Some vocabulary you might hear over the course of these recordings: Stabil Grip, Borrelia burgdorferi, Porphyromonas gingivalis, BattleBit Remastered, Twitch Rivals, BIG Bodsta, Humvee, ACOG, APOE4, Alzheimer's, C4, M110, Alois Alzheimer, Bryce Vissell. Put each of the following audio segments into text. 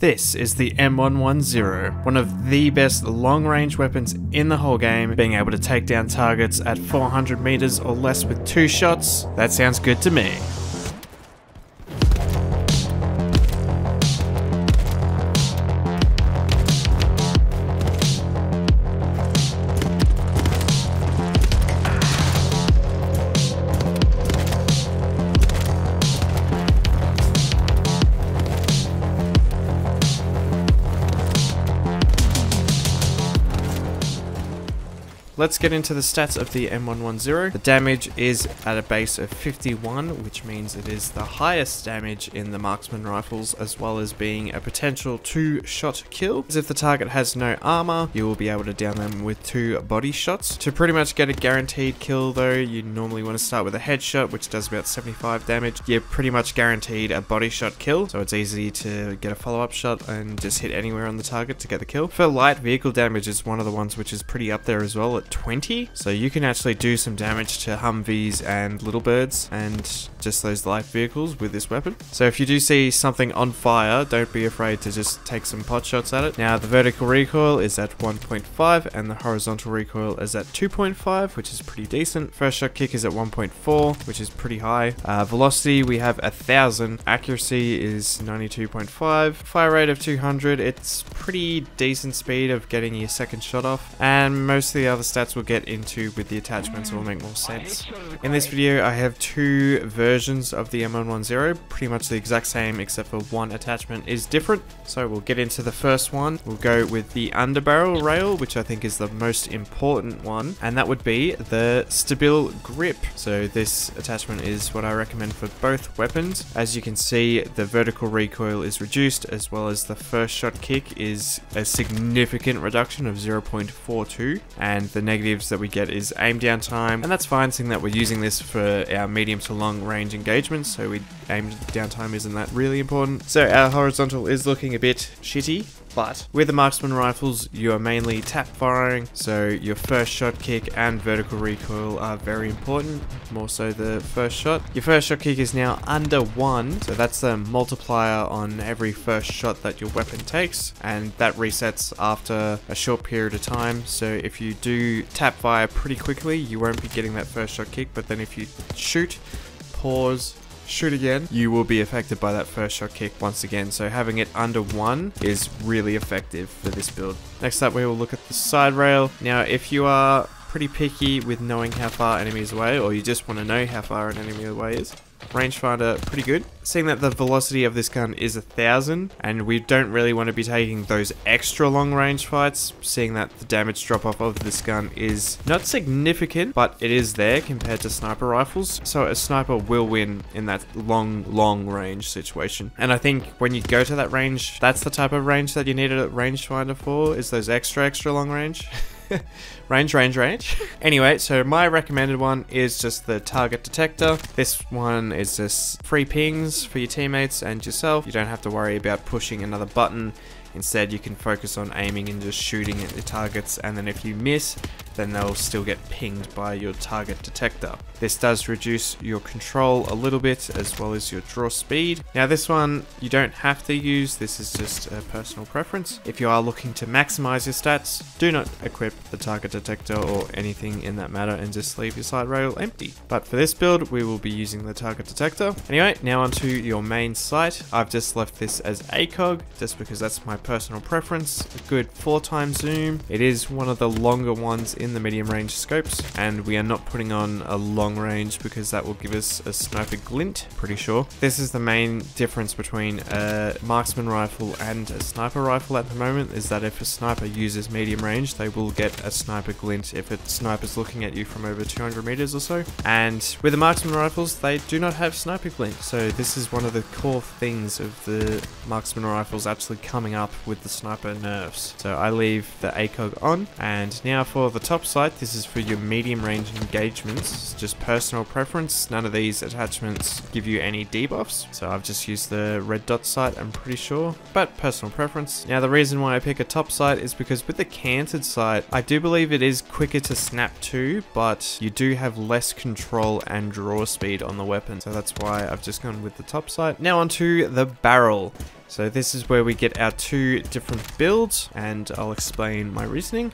This is the M110, one of the best long-range weapons in the whole game, being able to take down targets at 400 meters or less with 2 shots. That sounds good to me. Let's get into the stats of the M110. The damage is at a base of 51, which means it is the highest damage in the marksman rifles, as well as being a potential 2-shot kill. As if the target has no armor, you will be able to down them with 2 body shots. To pretty much get a guaranteed kill though, you normally want to start with a headshot, which does about 75 damage. You're pretty much guaranteed a body shot kill, so it's easy to get a follow-up shot and just hit anywhere on the target to get the kill. For light, vehicle damage is one of the ones which is pretty up there as well, at 20, so you can actually do some damage to Humvees and little birds and just those light vehicles with this weapon. So if you do see something on fire, don't be afraid to just take some pot shots at it. Now the vertical recoil is at 1.5 and the horizontal recoil is at 2.5, which is pretty decent. First shot kick is at 1.4, which is pretty high. Velocity we have 1,000. Accuracy is 92.5. Fire rate of 200. It's pretty decent speed of getting your second shot off, and most of the other stats we'll get into with the attachments will make more sense. In this video I have 2 versions of the M110, pretty much the exact same except for one attachment is different. So we'll get into the first one. We'll go with the underbarrel rail, which I think is the most important one, and that would be the Stabil Grip. So this attachment is what I recommend for both weapons. As you can see, the vertical recoil is reduced, as well as the first shot kick is a significant reduction of 0.42, and the negatives that we get is aim down time, and that's fine seeing that we're using this for our medium to long range engagements, so we aim down time isn't that really important. So our horizontal is looking a bit shitty, but with the marksman rifles you are mainly tap firing, so your first shot kick and vertical recoil are very important, more so the first shot. Your first shot kick is now under 1, so that's the multiplier on every first shot that your weapon takes, and that resets after a short period of time. So if you do tap fire pretty quickly, you won't be getting that first shot kick, but then if you shoot, pause, shoot again, you will be affected by that first shot kick once again. So having it under 1 is really effective for this build. Next up we will look at the side rail. Now if you are pretty picky with knowing how far enemies away, or you just want to know how far an enemy away is, rangefinder pretty good, seeing that the velocity of this gun is 1,000, and we don't really want to be taking those extra long range fights, seeing that the damage drop off of this gun is not significant, but it is there compared to sniper rifles, so a sniper will win in that long range situation. And I think when you go to that range, that's the type of range that you needed a rangefinder for, is those extra long range. range. Anyway, so my recommended one is just the target detector. This one is just free pings for your teammates and yourself. You don't have to worry about pushing another button. Instead, you can focus on aiming and just shooting at your targets, and then if you miss, then they'll still get pinged by your target detector. This does reduce your control a little bit, as well as your draw speed. Now this one you don't have to use, this is just a personal preference. If you are looking to maximize your stats, do not equip the target detector or anything in that matter, and just leave your side rail empty. But for this build, we will be using the target detector. Anyway, now onto your main sight. I've just left this as ACOG, just because that's my personal preference. A good 4x zoom. It is one of the longer ones in the medium range scopes, and we are not putting on a long range because that will give us a sniper glint, pretty sure. This is the main difference between a marksman rifle and a sniper rifle at the moment, is that if a sniper uses medium range, they will get a sniper glint if a sniper's looking at you from over 200 meters or so. And with the marksman rifles, they do not have sniper glint, so this is one of the core things of the marksman rifles actually coming up with the sniper nerfs. So I leave the ACOG on. And now for the top sight, this is for your medium range engagements, just personal preference. None of these attachments give you any debuffs, so I've just used the red dot sight, I'm pretty sure, but personal preference. Now the reason why I pick a top sight is because with the canted sight, I do believe it is quicker to snap to, but you do have less control and draw speed on the weapon, so that's why I've just gone with the top sight. Now onto the barrel. So this is where we get our two different builds, and I'll explain my reasoning.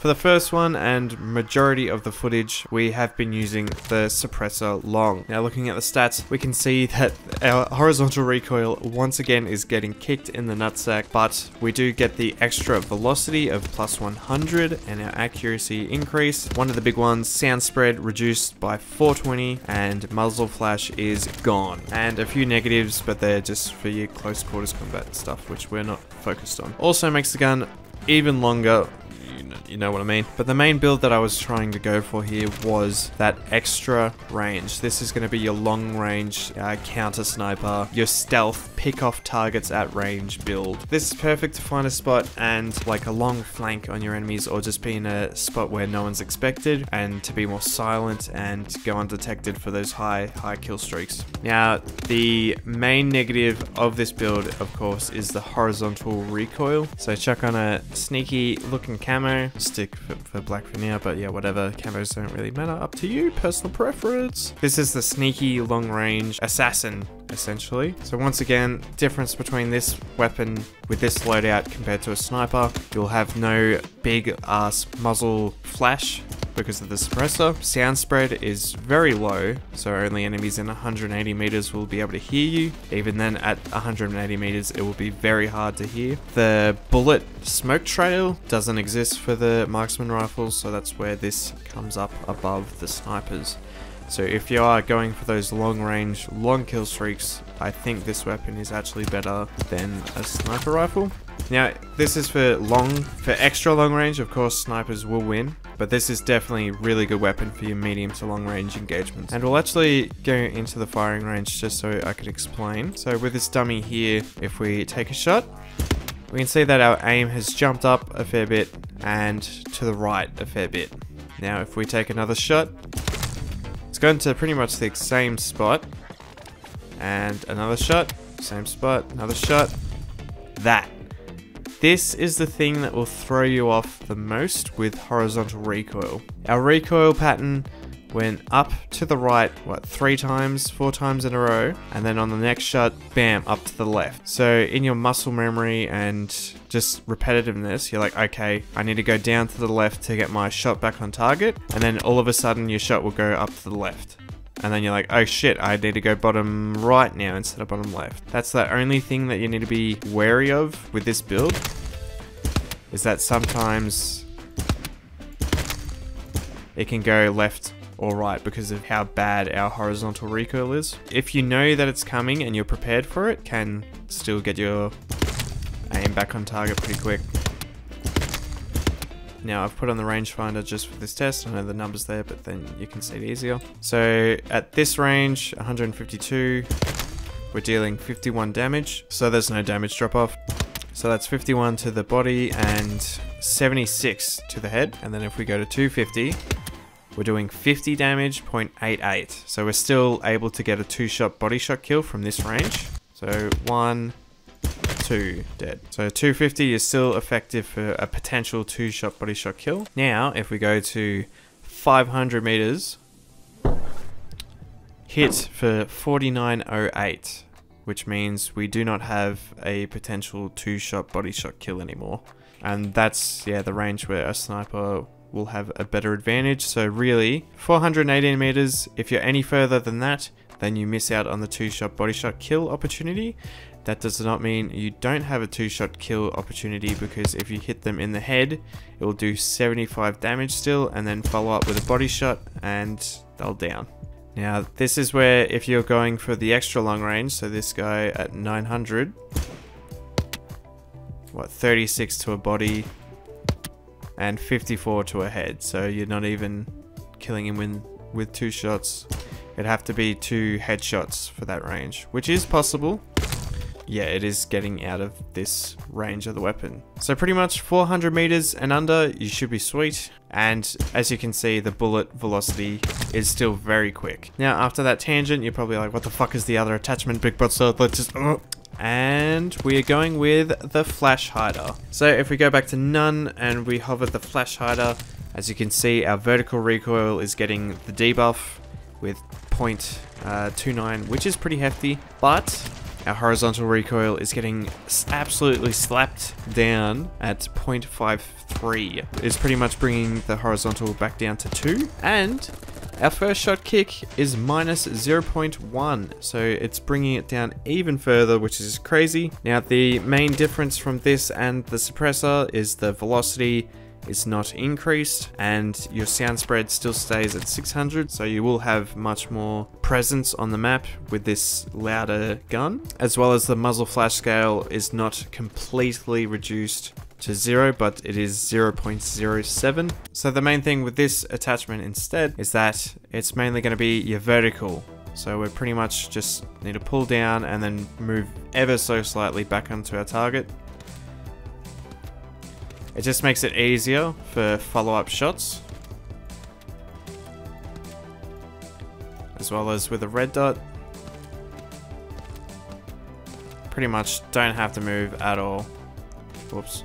For the first one and majority of the footage, we have been using the suppressor long. Now looking at the stats, we can see that our horizontal recoil once again is getting kicked in the nutsack, but we do get the extra velocity of plus 100 and our accuracy increase. One of the big ones, sound spread reduced by 420 and muzzle flash is gone. And a few negatives, but they're just for your close quarters combat stuff, which we're not focused on. Also makes the gun even longer. You know what I mean. But the main build that I was trying to go for here was that extra range. This is going to be your long range counter sniper, your stealth pick off targets at range build. This is perfect to find a spot and like a long flank on your enemies, or just be in a spot where no one's expected and to be more silent and go undetected for those high kill streaks. Now the main negative of this build, of course, is the horizontal recoil. So chuck on a sneaky looking camo. Stick for black for now, but yeah, whatever. Camos don't really matter. Up to you, personal preference. This is the sneaky long range assassin, essentially. So once again, difference between this weapon with this loadout compared to a sniper, you'll have no big ass muzzle flash because of the suppressor. Sound spread is very low, so only enemies in 180 meters will be able to hear you. Even then, at 180 meters, it will be very hard to hear. The bullet smoke trail doesn't exist for the marksman rifles, so that's where this comes up above the snipers. So if you are going for those long range, long kill streaks, I think this weapon is actually better than a sniper rifle. Now, this is for extra long range. Of course, snipers will win, but this is definitely a really good weapon for your medium to long range engagements. And we'll actually go into the firing range just so I can explain. So with this dummy here, if we take a shot, we can see that our aim has jumped up a fair bit and to the right a fair bit. Now, if we take another shot, it's going to pretty much the same spot, and another shot, same spot, another shot. That. This is the thing that will throw you off the most with horizontal recoil. Our recoil pattern went up to the right, what, 3 times, 4 times in a row, and then on the next shot, bam, up to the left. So in your muscle memory and just repetitiveness, you're like, okay, I need to go down to the left to get my shot back on target, and then all of a sudden your shot will go up to the left. And then you're like, oh shit, I need to go bottom right now instead of bottom left. That's the only thing that you need to be wary of with this build, is that sometimes it can go left or right because of how bad our horizontal recoil is. If you know that it's coming and you're prepared for it, can still get your aim back on target pretty quick. Now I've put on the rangefinder just for this test. I know the numbers there, but then you can see it easier. So at this range, 152, we're dealing 51 damage. So there's no damage drop off. So that's 51 to the body and 76 to the head. And then if we go to 250, we're doing 50 damage, 0.88. So we're still able to get a 2-shot body shot kill from this range. So 1, 2, dead. So 250 is still effective for a potential 2-shot body shot kill. Now, if we go to 500 meters, hit for 4908, which means we do not have a potential 2-shot body shot kill anymore. And that's, yeah, the range where a sniper will have a better advantage. So really, 418 meters, if you're any further than that, then you miss out on the 2-shot body shot kill opportunity. That does not mean you don't have a 2-shot kill opportunity, because if you hit them in the head, it will do 75 damage still, and then follow up with a body shot and they'll down. Now this is where, if you're going for the extra long range, so this guy at 900, what, 36 to a body and 54 to a head. So you're not even killing him with 2 shots. It'd have to be 2 headshots for that range, which is possible. Yeah, it is getting out of this range of the weapon. So pretty much 400 meters and under, you should be sweet. And as you can see, the bullet velocity is still very quick. Now, after that tangent, you're probably like, what the fuck is the other attachment, Big Bodsta? Let's just... And we are going with the flash hider. So if we go back to none and we hover the flash hider, as you can see, our vertical recoil is getting the debuff with 0.29, which is pretty hefty, but Our horizontal recoil is getting absolutely slapped down at 0.53. It's pretty much bringing the horizontal back down to 2. And our first shot kick is minus 0.1, so it's bringing it down even further, which is crazy. Now, the main difference from this and the suppressor is the velocity is not increased, and your sound spread still stays at 600, so you will have much more presence on the map with this louder gun, as well as the muzzle flash scale is not completely reduced to 0, but it is 0.07. So the main thing with this attachment instead is that it's mainly going to be your vertical. So we pretty much just need to pull down and then move ever so slightly back onto our target. It just makes it easier for follow-up shots, as well as with a red dot. Pretty much don't have to move at all. Whoops.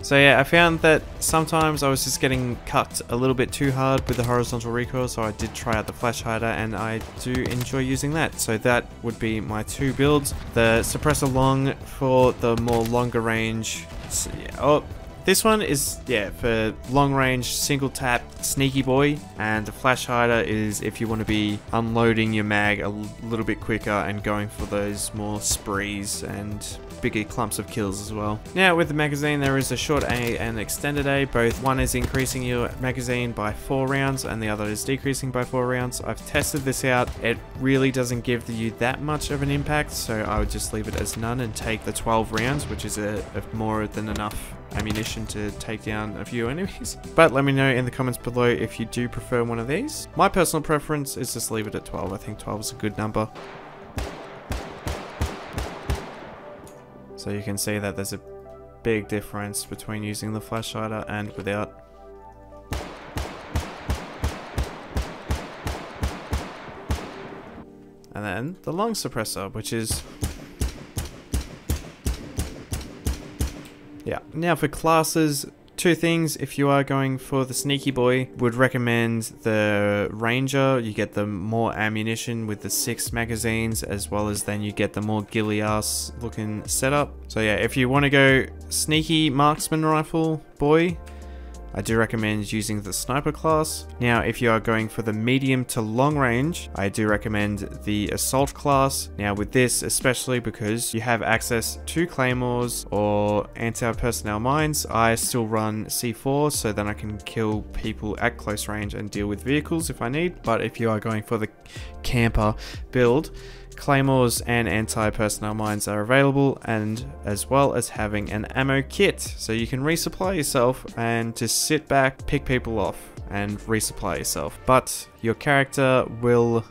So yeah, I found that sometimes I was just getting cut a little bit too hard with the horizontal recoil, so I did try out the flash hider, and I do enjoy using that. So that would be my two builds. The suppressor long for the more longer range. So yeah, oh, this one is, yeah, for long range, single tap, sneaky boy. And the flash hider is if you want to be unloading your mag a little bit quicker and going for those more sprees and bigger clumps of kills as well. Now with the magazine, there is a short A and extended A. Both one is increasing your magazine by 4 rounds and the other is decreasing by 4 rounds. I've tested this out. It really doesn't give you that much of an impact, so I would just leave it as none and take the 12 rounds, which is a more than enough ammunition to take down a few enemies. But let me know in the comments below if you do prefer one of these. My personal preference is just leave it at 12. I think 12 is a good number. So you can see that there's a big difference between using the flash hider and without. And then the long suppressor, which is... yeah. Now for classes, two things. If you are going for the sneaky boy, would recommend the Ranger. You get the more ammunition with the 6 magazines, as well as then you get the more ghillie ass looking setup. So yeah, if you want to go sneaky marksman rifle boy, I do recommend using the sniper class. Now if you are going for the medium to long range, I do recommend the assault class. Now with this, especially because you have access to claymores or anti-personnel mines, I still run C4, so then I can kill people at close range and deal with vehicles if I need. But if you are going for the camper build, claymores and anti-personnel mines are available, and as well as having an ammo kit, so you can resupply yourself and just sit back, pick people off and resupply yourself, but your character will,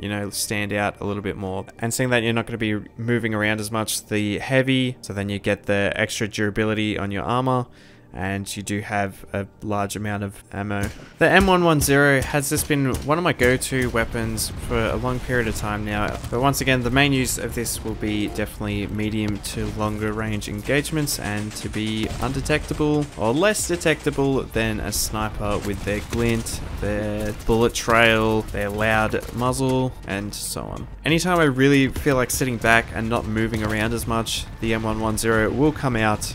you know, stand out a little bit more. And seeing that you're not going to be moving around as much, the heavy, so then you get the extra durability on your armor, and you do have a large amount of ammo. The M110 has just been one of my go-to weapons for a long period of time now, but once again, the main use of this will be definitely medium to longer range engagements, and to be undetectable or less detectable than a sniper with their glint, their bullet trail, their loud muzzle, and so on. Anytime I really feel like sitting back and not moving around as much, the M110 will come out.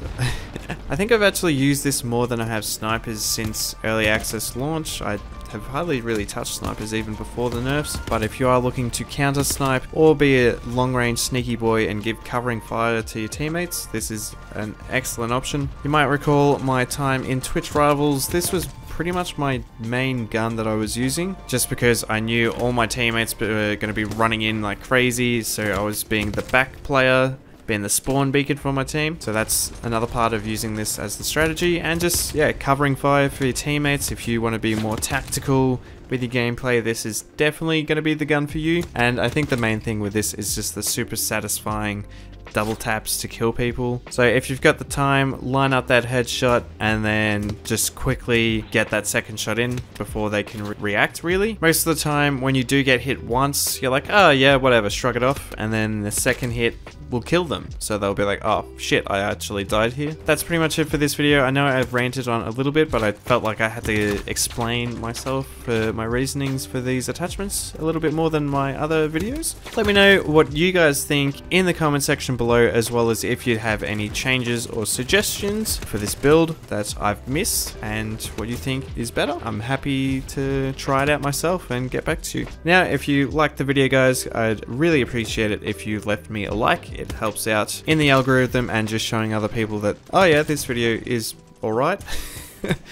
I think I've actually used this more than I have snipers since early access launch. I have hardly really touched snipers even before the nerfs, but if you are looking to counter snipe or be a long range sneaky boy and give covering fire to your teammates, this is an excellent option. You might recall my time in Twitch Rivals. This was pretty much my main gun that I was using, just because I knew all my teammates were going to be running in like crazy, so I was being the back player, being the spawn beacon for my team. So that's another part of using this as the strategy, and just, yeah, covering fire for your teammates. If you want to be more tactical with your gameplay, this is definitely going to be the gun for you. And I think the main thing with this is just the super satisfying double taps to kill people. So if you've got the time, line up that headshot and then just quickly get that second shot in before they can react, really. Most of the time when you do get hit once, you're like, oh yeah, whatever, shrug it off. And then the second hit will kill them. So they'll be like, oh shit, I actually died here. That's pretty much it for this video. I know I've ranted on a little bit, but I felt like I had to explain myself for my reasonings for these attachments a little bit more than my other videos. Let me know what you guys think in the comment section below, as well as if you have any changes or suggestions for this build that I've missed and what you think is better. I'm happy to try it out myself and get back to you. Now, if you liked the video, guys, I'd really appreciate it if you left me a like. It helps out in the algorithm and just showing other people that, oh yeah, this video is alright.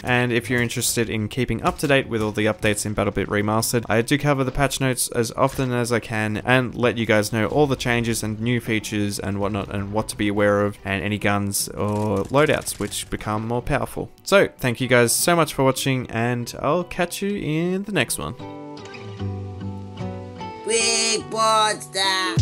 And if you're interested in keeping up to date with all the updates in BattleBit Remastered, I do cover the patch notes as often as I can and let you guys know all the changes and new features and whatnot and what to be aware of and any guns or loadouts which become more powerful. So thank you guys so much for watching and I'll catch you in the next one. BIG Bodsta.